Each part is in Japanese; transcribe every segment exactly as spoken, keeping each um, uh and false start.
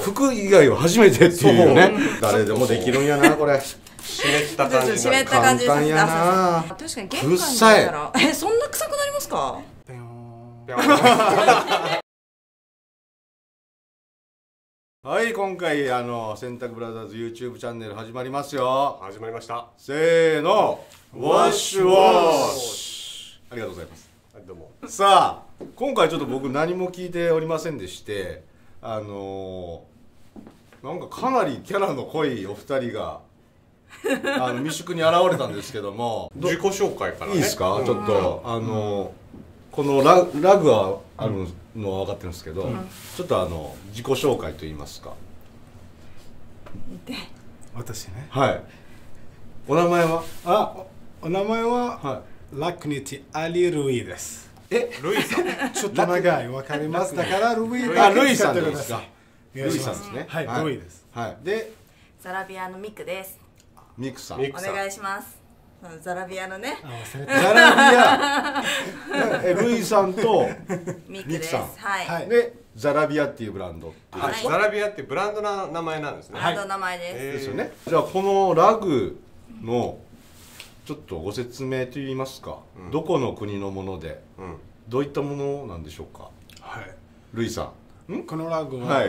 服以外は初めてっていうね。誰でもできるんやなこれ。湿った感じ。湿った感じ。簡単やな。確かに玄関に入ったら、え、そんな臭くなりますか？ぴょんぴょん。はい、今回あの洗濯ブラザーズ YouTube チャンネル始まりますよ。始まりました。せーの、ワッシュワッシュ。ありがとうございます。どうも。さあ、今回ちょっと僕何も聞いておりませんでして、あのー、なんかかなりキャラの濃いお二人があの未宿に現れたんですけども、ど自己紹介からね。いいですか？うん、ちょっとあのー。うんこのララグはあるのは分かってるんですけど、うん、ちょっとあの自己紹介といいますか。で、私ね。はい。お名前は？あ、お名前はラクニティアリルイです。え、ルイさん。ちょっと長いわかります。だからルイあルイさんですか。ルイさんですね。はい、ルイです。はい。で、ザラビアのミクです。ミクさん。お願いします。ザラビアのね。ザラビア。ルイさんとミクさん。はい。でザラビアっていうブランド。はい。ザラビアってブランドの名前なんですね。ブランド名前です。ですよね。じゃあこのラグのちょっとご説明といいますか、どこの国のもので、どういったものなんでしょうか。はい。ルイさん。このラグは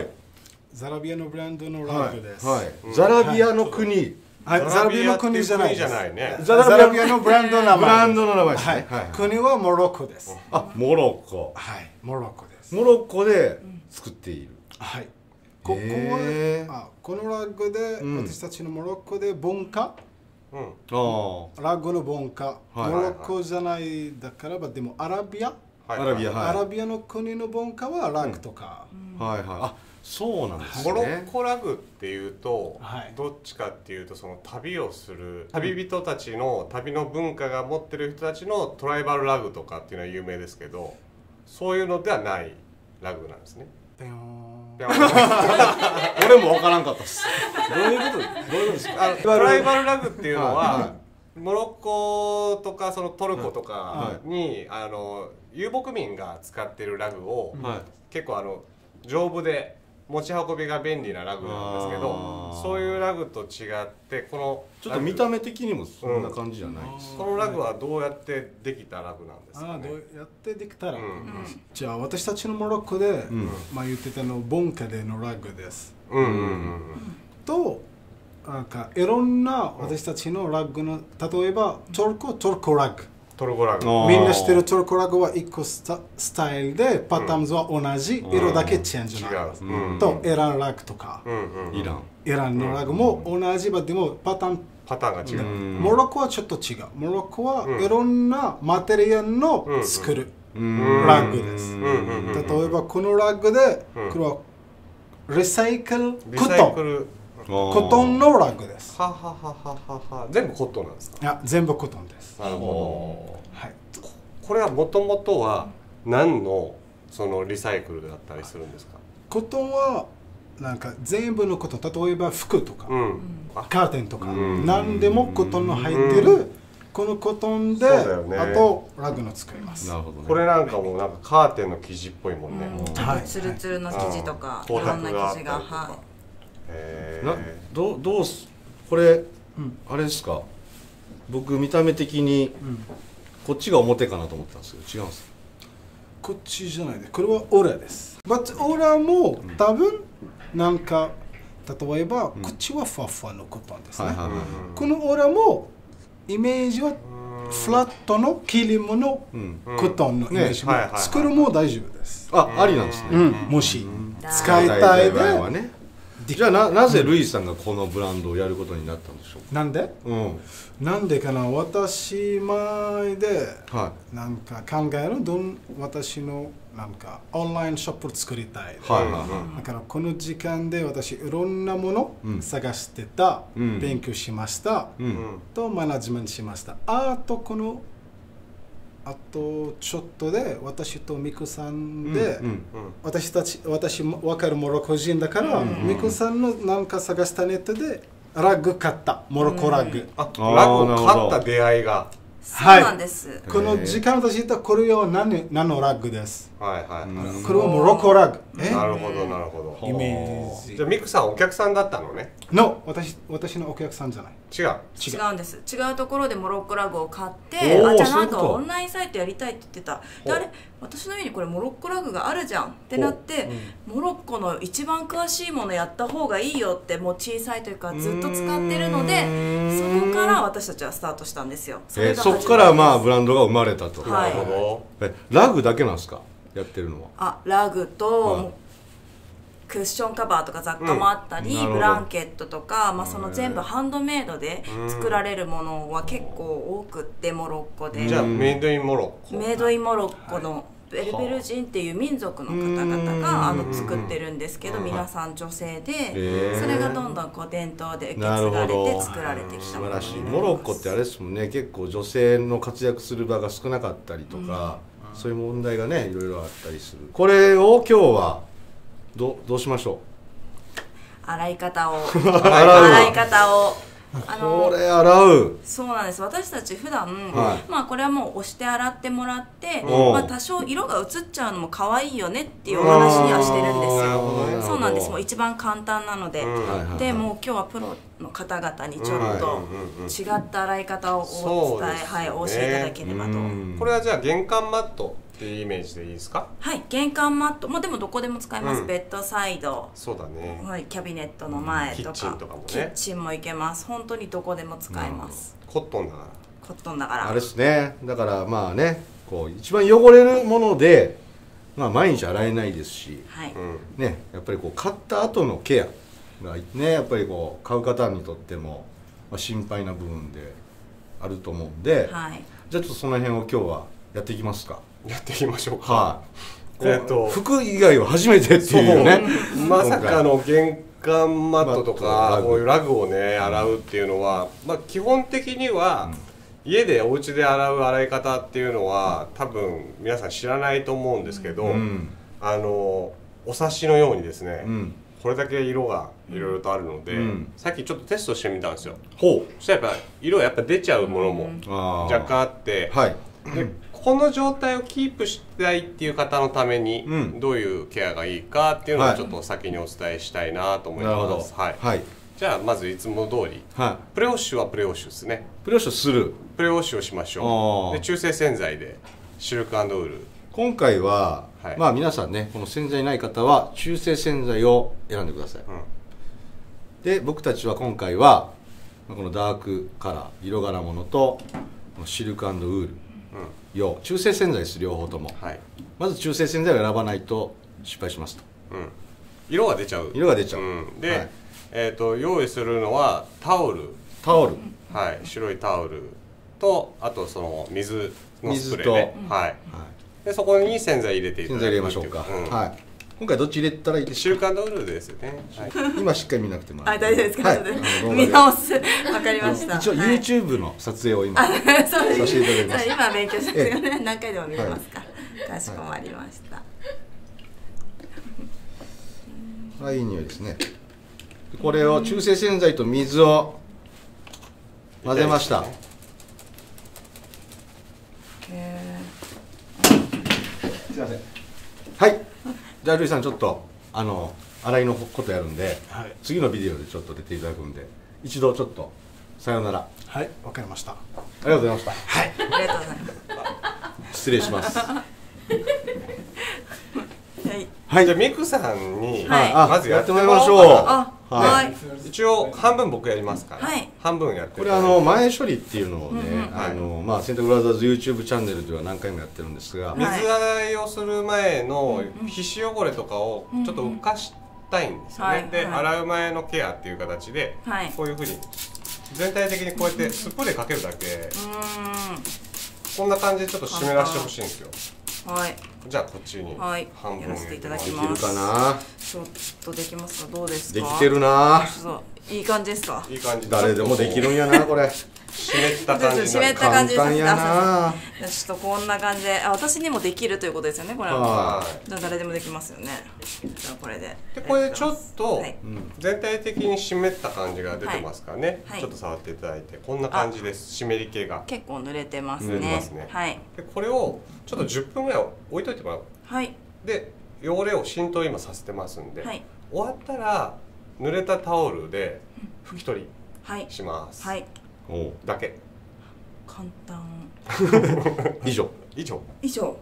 ザラビアのブランドのラグです。はい。ザラビアの国。ザラビアの国じゃないね。ザラビアのブランドの名前。ブランドの名前ですね。国はモロッコです。あ、モロッコ。はい、モロッコです。モロッコで作っている。はい。ここはこのラグで私たちのモロッコで文化。うん。ラグの文化。モロッコじゃないだからばでもアラビア。アラビア。アラビアの国の文化はラグとか。はいはい。あ。そうなんですね。モロッコラグっていうと、はい、どっちかっていうとその旅をする旅人たちの旅の文化が持ってる人たちのトライバルラグとかっていうのは有名ですけど、そういうのではないラグなんですね。ぴょんぴょん。俺も分からんかったっす。どういうこと？どういうことですか？トライバルラグっていうのは、はい、モロッコとかそのトルコとかに、はい、あの遊牧民が使ってるラグを、はい、結構あの丈夫で持ち運びが便利なラグなんですけど、そういうラグと違ってこのちょっと見た目的にもそんな感じじゃないです。このラグはどうやってできたラグなんですかね。どうやってできたら、じゃあ私たちのモロッコでまあ言ってたの文化でのラグです。となんかいろんな私たちのラグの例えばトルコトルコラグ。トルコラグみんな知ってるトルコラグはいっこスタイルでパターンズは同じ色だけチェンジなんですとイランラグとかイランイランのラグも同じでもパターンパターンが違う。モロッコはちょっと違う。モロッコはいろんなマテリアルの作るラグです。例えばこのラグでこれはリサイクルコットンコトンのラグです。はははははは。全部コトンなんですか？いや、全部コトンです。なるほど。はい。これはもともとは何のそのリサイクルだったりするんですか？コトンはなんか全部のコトン、例えば服とか、うん、カーテンとか、うん、何でもコトンの入ってる、うん、このコトンで、ね、あとラグの作ります。なるほどね。これなんかもうなんかカーテンの生地っぽいもんね。はい。ツルツルの生地とか、いろんな生地がはい。などどうすこれ、うん、あれですか。僕見た目的に、うん、こっちが表かなと思ったんですけど違うんですか。こっちじゃないでこれはオーラです。バッオーラも多分なんか例えば、うん、こっちはファファのことなんですね。このオーラもイメージはフラットの切り物コトンのイメージも作るも大丈夫です。あ、ありなんですね、うん、もし使いたいでじゃあ な, なぜルイさんがこのブランドをやることになったんでしょうか。なんで、うん、なんでかな。私前でなんか考えるどん私のなんかオンラインショップを作りたい。だからこの時間で私いろんなもの探してた、うん、勉強しました、うん、とマネジメントしました。あとこのあとちょっとで私とミクさんで私たち私も分かるモロッコ人だからミクさんのなんか探したネットでラグ買ったモロッコラグ、うん、あラグ買った出会いがそうなんです。この時間私言ったこれは何のラグです。これはモロコラグ。なるほどなるほど。イメージ。じゃあミクさんお客さんだったのね。の私私のお客さんじゃない。違う違うんです。違うところでモロコラグを買って、あじゃあなんかオンラインサイトやりたいって言ってた。であれ私の家にこれモロコラグがあるじゃんってなって、モロッコの一番詳しいものやった方がいいよってもう小さい時からずっと使ってるので、そこから私たちはスタートしたんですよ。えそこからまあブランドが生まれたと。なるほど。えラグだけなんですか。やってるのはあラグとクッションカバーとか雑貨もあったり、うん、ブランケットとか、まあ、その全部ハンドメイドで作られるものは結構多くってモロッコで。じゃあメイドインモロッコメイドインモロッコのベルベル人っていう民族の方々があの作ってるんですけど、皆さん女性で、それがどんどんこう伝統で受け継がれて作られてきたものです。素晴らしい。モロッコってあれですもんね、結構女性の活躍する場が少なかったりとか、うんそういう問題がね、いろいろあったりする。これを今日はどどうしましょう。洗い方を洗い方をあのこれ洗う。そうなんです。私たち普段、はい、まあこれはもう押して洗ってもらって、まあ多少色が移っちゃうのも可愛いよねっていうお話にはしてるんですよ。そうなんです。もう一番簡単なので、でもう今日はプロの方々にちょっと違った洗い方をお伝え、はい、お教えいただければと。これはじゃあ玄関マットっていうイメージでいいですか？はい、玄関マット、まあでもどこでも使います。ベッドサイド、そうだね。はい、キャビネットの前とか、キッチンとかもね。キッチンもいけます。本当にどこでも使えます。コットンだから。コットンだから。あれですね。だからまあね、こう一番汚れるもので、まあ毎日洗えないですし、はい。ね、やっぱりこう買った後のケア。ね、やっぱりこう買う方にとっても心配な部分であると思うんで、はい、じゃあちょっとその辺を今日はやっていきますか。やっていきましょうか。はい、えっと服以外は初めてっていうね。まさかの玄関マットとかこういうラグをね洗うっていうのは、まあ基本的には、うん家でお家で洗う洗い方っていうのは多分皆さん知らないと思うんですけど、うん、あのお察しのようにですね。うんこれだけ色がいろいろとあるので、うん、さっきちょっとテストしてみたんですよ。ほう。そしたらやっぱ色がやっぱ出ちゃうものも若干あって、うん、はい、でこの状態をキープしたいっていう方のためにどういうケアがいいかっていうのをちょっと先にお伝えしたいなと思います。はい。はい、じゃあまずいつも通り、はい、プレウォッシュはプレウォッシュですね。プレウォッシュする。プレウォッシュをしましょう。で中性洗剤でシルク&ウール。今回は、はい、まあ皆さんねこの洗剤ない方は中性洗剤を選んでください、うん、で僕たちは今回はこのダークカラー色柄ものとシルク&ウール用、うん、中性洗剤です両方とも、はい、まず中性洗剤を選ばないと失敗しますと、うん、色が出ちゃう色が出ちゃう、うん、で、はい、えっと用意するのはタオルタオルはい白いタオルとあとその水のスプレーね水とはい、はいでそこに洗剤入れていただく。洗剤入れましょうか。はい。今回どっち入れたらいいですか。シルク&ウールですよね。今しっかり見なくても。あ、大丈夫ですか。見直す。わかりました。一応 YouTube の撮影を今させていただきました。今勉強してるよね。何回でも見れますから。かしこまりました。はい、いい匂いですね。これを中性洗剤と水を混ぜました。すいません。はい。じゃあルイさんちょっとあの洗いのことやるんで、はい、次のビデオでちょっと出ていただくんで、一度ちょっとさようなら。はい。わかりました。ありがとうございました。はい。ありがとうございます。失礼します。はい。はい。じゃあミクさんにまずやってもらいましょう。はい。一応半分僕やりますから。はい。半分やって。これあの前処理っていうのをね、あのまあ洗濯ブラザーズ YouTube チャンネルでは何回もやってるんですが、水洗いをする前の皮脂汚れとかをちょっと浮かしたいんですよね。で洗う前のケアっていう形でこういうふうに全体的にこうやってスプレーかけるだけ。こんな感じでちょっと湿らしてほしいんですよ。はい。じゃあこっちに半分やらせていただきます。できるかな。ちょっとできますか。どうですか。できてるな。いい感じですか。いい感じ。誰でもできるんやなこれ。湿った感じ。湿った感じ。簡単やな。ちょっとこんな感じで、あ私にもできるということですよねこれは。じゃあ誰でもできますよね。じゃあこれで。でこれでちょっと全体的に湿った感じが出てますからね。ちょっと触っていただいてこんな感じです。湿り気が。結構濡れてますね。濡れてますね。はい。でこれをちょっとじゅっぷんぐらい置いといてもらう。はい、で汚れを浸透今させてますんで、はい、終わったら濡れたタオルで拭き取りします、はいはい、おだけ簡単以上以上以上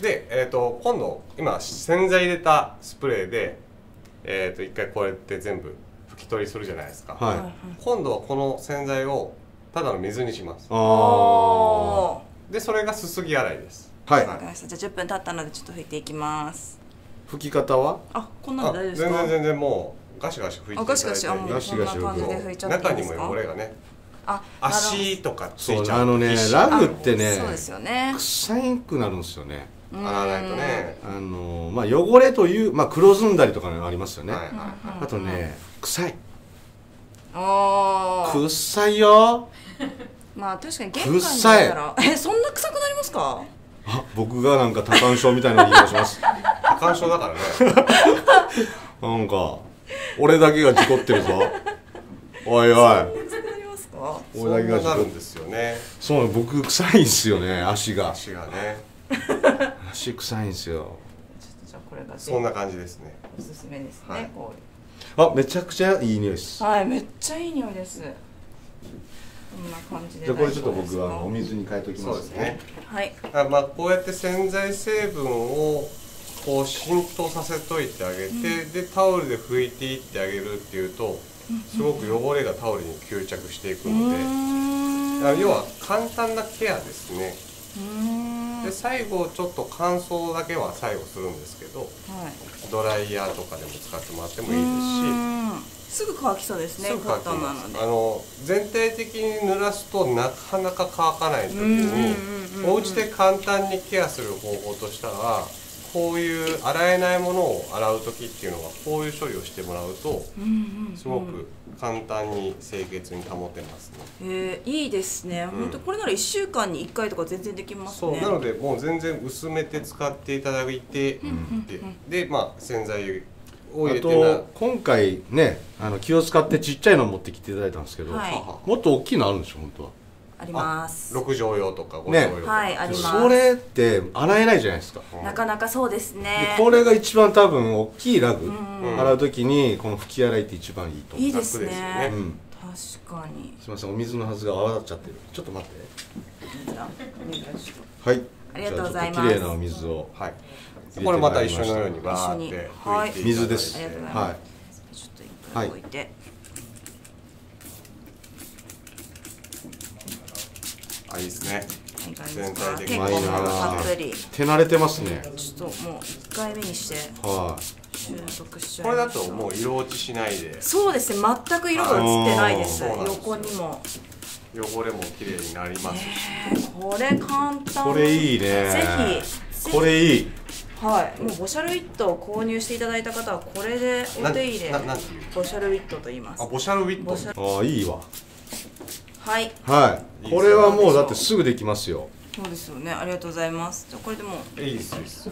で、えー、と今度今洗剤入れたスプレーで、えー、といっかいこうやって全部拭き取りするじゃないですか、はい、今度はこの洗剤をただの水にします。あでそれがすすぎ洗いです。はい、わかりました。じゃあじゅっぷん経ったのでちょっと拭いていきます。拭き方はあこんなんで大丈夫ですか。全然全然もうガシガシ拭いていただいてガシガシあもうこんな感じで拭いちゃっていいんですか。中にも汚れがね足とかついちゃう。あのねラグってね臭くなるんですよね。洗わないとねあのまあ汚れというまあ黒ずんだりとかありますよね。あとね臭い臭いよ。まあ確かに玄関に入ったらえそんな臭くなりますか。あ僕がなんか多汗症みたいな言い方します。多汗症だからねなんか俺だけが事故ってるぞおいおい俺だけがなるんですよね。そう僕臭いんすよね足が。足がね。足臭いんすよ。ちょっとじゃあこれがそんな感じですね。おすすめですね。あめちゃくちゃいい匂いです。はいめっちゃいい匂いです。こんな感じで。じゃこれちょっと僕はお水に変えておきますね。はい。あまあこうやって洗剤成分をこう浸透させといてあげてでタオルで拭いていってあげるっていうと。すごく汚れがタオルに吸着していくので要は簡単なケアですね。で最後ちょっと乾燥だけは最後するんですけど、はい、ドライヤーとかでも使ってもらってもいいですしすぐ乾きそうですね。簡単なのであの全体的に濡らすとなかなか乾かない時にお家で簡単にケアする方法としたらこういう洗えないものを洗う時っていうのはこういう処理をしてもらうとすごく簡単に清潔に保てますね。へえいいですね。本当これならいっしゅうかんにいっかいとか全然できますね。そうなのでもう全然薄めて使っていただいてでまあ洗剤を入れてあと今回ねあの気を使ってちっちゃいの持ってきていただいたんですけどもっと大きいのあるんでしょ本当は。あります。六畳用とか五畳用とか。はい、あります。それって洗えないじゃないですか。なかなかそうですね。これが一番多分大きいラグ洗うときにこの拭き洗いって一番いいと思う。いいですね。確かに。すみません、お水のはずが泡立っちゃってる。ちょっと待って。はい。ありがとうございます。綺麗なお水を。はい。これまた一緒のようにバーって拭いて。水です。はい。ちょっと一回置いて。いいですね。全体的にたっぷり。手慣れてますね。ちょっともう一回目にして収束しちゃう。これだともう色落ちしないで。そうですね。全く色が映ってないです。横にも汚れも綺麗になります。これ簡単。これいいね。ぜひ。これいい。はい。もうボシャルウィットを購入していただいた方はこれでお手入れ。ボシャルウィットと言います。あ、ボシャルウィット。あ、いいわ。はい、はい、これはもうだってすぐできますよ。そうですよね。ありがとうございます。じゃあこれでもういいです。いいです。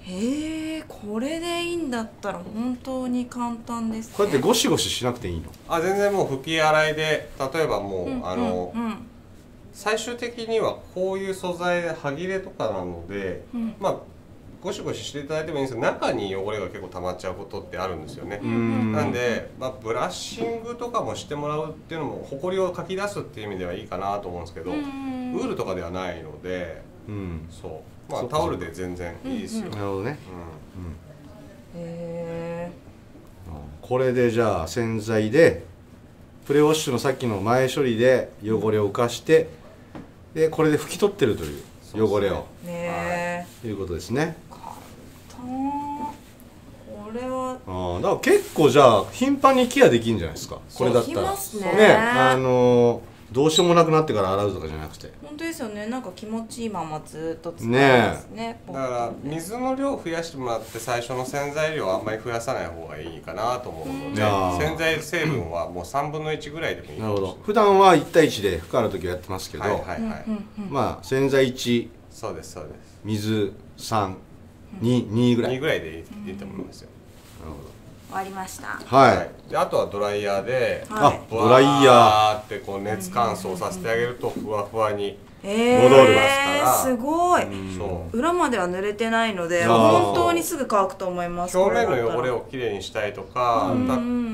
へえ、これでいいんだったら本当に簡単ですね。こうやってゴシゴシしなくていいの？あ、全然もう拭き洗いで例えばもうあの最終的にはこういう素材で歯切れとかなので、うん、まあゴシゴシしていただいてもいいんですけど中に汚れが結構溜まっちゃうことってあるんですよね。なんで、まあ、ブラッシングとかもしてもらうっていうのもほこりをかき出すっていう意味ではいいかなと思うんですけどウールとかではないので、うん、そう、まあ、タオルで全然いいですよ。なるほどね。これでじゃあ洗剤でプレウォッシュのさっきの前処理で汚れを浮かしてでこれで拭き取ってるという汚れをいうことですね。これはああだから結構じゃあ頻繁にケアできるんじゃないですか。これだったらねあのどうしようもなくなってから洗うとかじゃなくて本当ですよね。なんか気持ちいいままずっと使うんですね。だから水の量を増やしてもらって最初の洗剤量はあんまり増やさない方がいいかなと思うので洗剤成分はもうさんぶんのいちぐらいでもいいです。なるほど。普段はいち対いちで拭く時はやってますけどまあ洗剤いちそうですそうです水さんににぐらいにぐらいでいいと思いますよ。なるほど。終わりました。はい。であとはドライヤーで、あ、ドライヤーってこう熱乾燥させてあげるとふわふわに戻りますから、すごい。裏までは濡れてないので本当にすぐ乾くと思います。表面の汚れをきれいにしたいとか、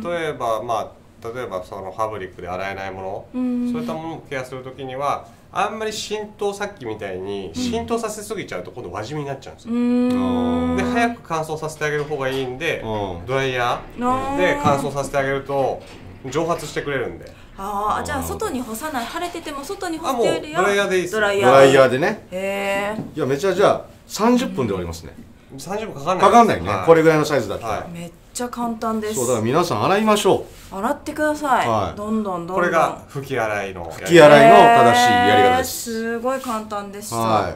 例えばまあ例えばそのファブリックで洗えないもの、そういったものをケアするときにはあんまり浸透、さっきみたいに浸透させすぎちゃうと今度輪染みになっちゃうんですよ。で早く乾燥させてあげる方がいいんで、ドライヤーで乾燥させてあげると蒸発してくれるんで。ああ、じゃあ外に干さない、晴れてても外に干すよりはドライヤーでいいです。ドライヤーでね。へえ。いやめちゃ、じゃあさんじゅっぷんで終わりますね。さんじゅっぷんかかんない、かかんないね。これぐらいのサイズだったらめっちゃ簡単です。そうだから皆さん洗いましょう。洗ってください。どんどんどんどん。これが拭き洗いの拭き洗いの正しいやり方です。すごい簡単でした。はい。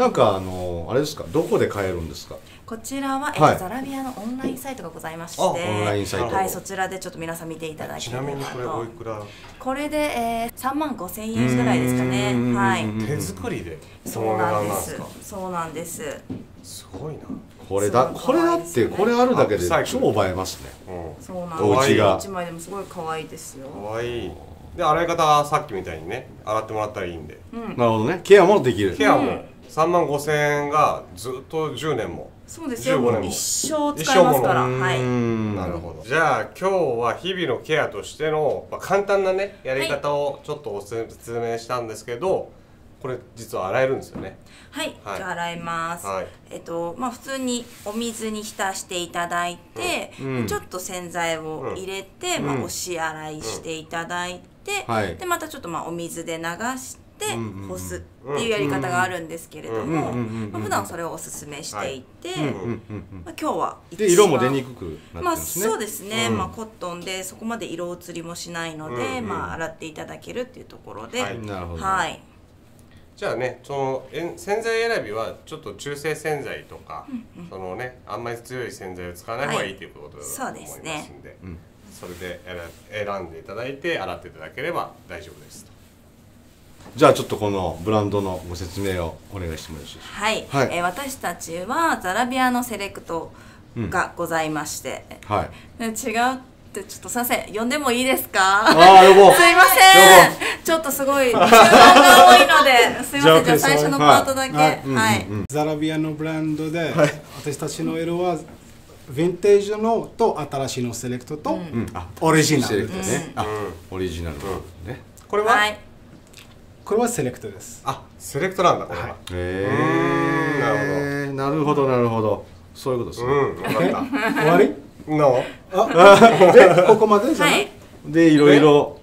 なんかあのあれですか、どこで買えるんですか？こちらはザラビアのオンラインサイトがございまして、はい、そちらでちょっと皆さん見ていただきたいなと。ちなみにこれおいくら？これでさんまんごせんえんぐらいですかね。はい。手作りで。そうなんです。そうなんです。すごいな。これだ、これだってこれあるだけで超映えますね。そうなんです。お家が一枚でもすごい可愛いですよ。可愛い。で洗い方はさっきみたいにね、洗ってもらったらいいんで。なるほどね。ケアもできる。ケアもさんまんごせんえんがずっとじゅうねんも。そうですよ。一生使えますから。はい。なるほど。じゃあ今日は日々のケアとしての、まあ、簡単なねやり方をちょっとお説明したんですけど、はい、これ実は洗えるんですよね。はい。はい、じゃあ洗います。はい、えっとまあ普通にお水に浸していただいて、うん、ちょっと洗剤を入れて、うん、まあ押し洗いしていただいて、うんはい、でまたちょっとまあお水で流して。で干すっていうやり方があるんですけれども、普段それをおすすめしていて、今日は一番色も出にくくなってますね。そうですね。まあコットンでそこまで色移りもしないので、まあ洗っていただけるっていうところで、はい。じゃあね、その洗剤選びはちょっと中性洗剤とか、そのねあんまり強い洗剤を使わない方がいいということだと思いますんで、それで選んでいただいて洗っていただければ大丈夫ですと。じゃあちょっとこのブランドのご説明をお願いしてもよろしいですか？はい、はい、えー、私たちはザラビアのセレクトがございまして、うん、はい、違うってちょっとすいません、呼んでもいいですか？ああ呼ぼう。すいません、ちょっとすごい時間が多いので、すいません、じゃあ最初のパートだけ。はい、ザラビアのブランドで、はい、私たちの色はヴィンテージのと新しいのセレクトと、うん、オリジナルですね。あ、オリジナルね。これは、はい、これはセレクトです。あ、セレクトなんだこれは。へえ、なるほどなるほど、そういうことですね。終わり？の？あ、でここまでじゃない？でいろいろ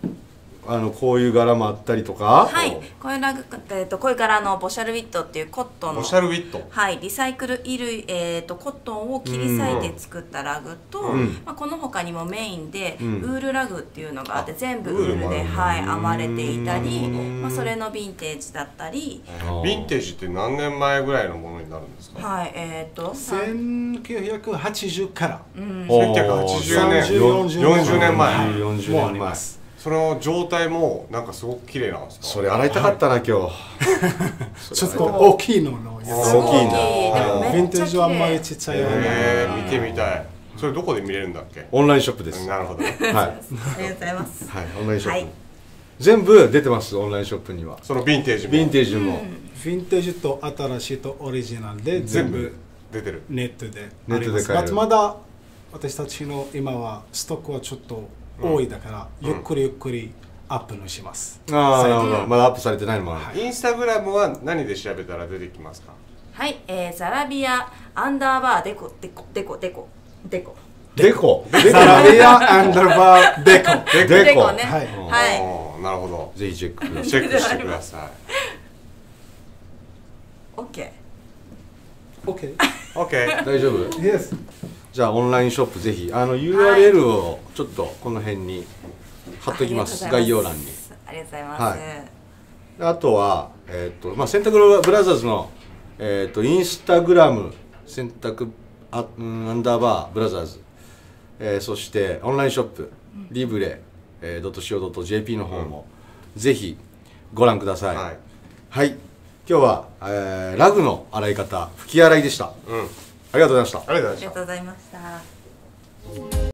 あのこういう柄もあったりとか。はい、こういうラグえっとこういう柄のボシャルウィットっていうコットンの。ボシャルウィット。はい、リサイクル衣類えっとコットンを切り裂いて作ったラグと、まあこの他にもメインでウールラグっていうのがあって、全部ウールではい編まれていたり、まあそれのヴィンテージだったり。ヴィンテージって何年前ぐらいのものになるんですか？はい、えっとせんきゅうひゃくはちじゅうから。せんきゅうひゃくはちじゅうねん、よんじゅうねんまえ。よんじゅうねんまえあります。その状態もなんかすごく綺麗なんですか？それ洗いたかったな、はい、今日ちょっと大きいののやつ。大きいな。ヴィンテージはあんまりちっちゃいよね。えー、見てみたい。それどこで見れるんだっけ？オンラインショップです。なるほど、はい、ありがとうございます。はい、オンラインショップ、はい、全部出てます。オンラインショップにはそのヴィンテージもヴィンテージもヴィンテージと新しいとオリジナルで全部出てる。ネットでネットで買える。まだ私たちの今はストックはちょっと多いだから、ゆっくりゆっくりアップのします。ああ、なるほど。まだアップされてないのもある。インスタグラムは何で調べたら出てきますか？はい、えー、ザラビアアンダーバーデコデコデコデコデコデコザラビアアンダーバーデコデコね。はいはい。なるほど。ぜひチェックチェックしてください。オッケー。オッケー。オッケー。大丈夫。Yes。じゃあオンラインショップぜひあの ユーアールエル をちょっとこの辺に貼っておきます、はい、概要欄に。ありがとうございます。はい、あとはえっ、ー、とまあ洗濯ブラザーズのえっ、ー、とインスタグラム洗濯あ、うん、アンダーバーブラザーズ、えー、そしてオンラインショップ、うん、リブレ ドット シーオー ドット ジェーピー の方も、うん、ぜひご覧ください。はい、はい、今日は、えー、ラグの洗い方、拭き洗いでした。うん、ありがとうございました。ありがとうございました。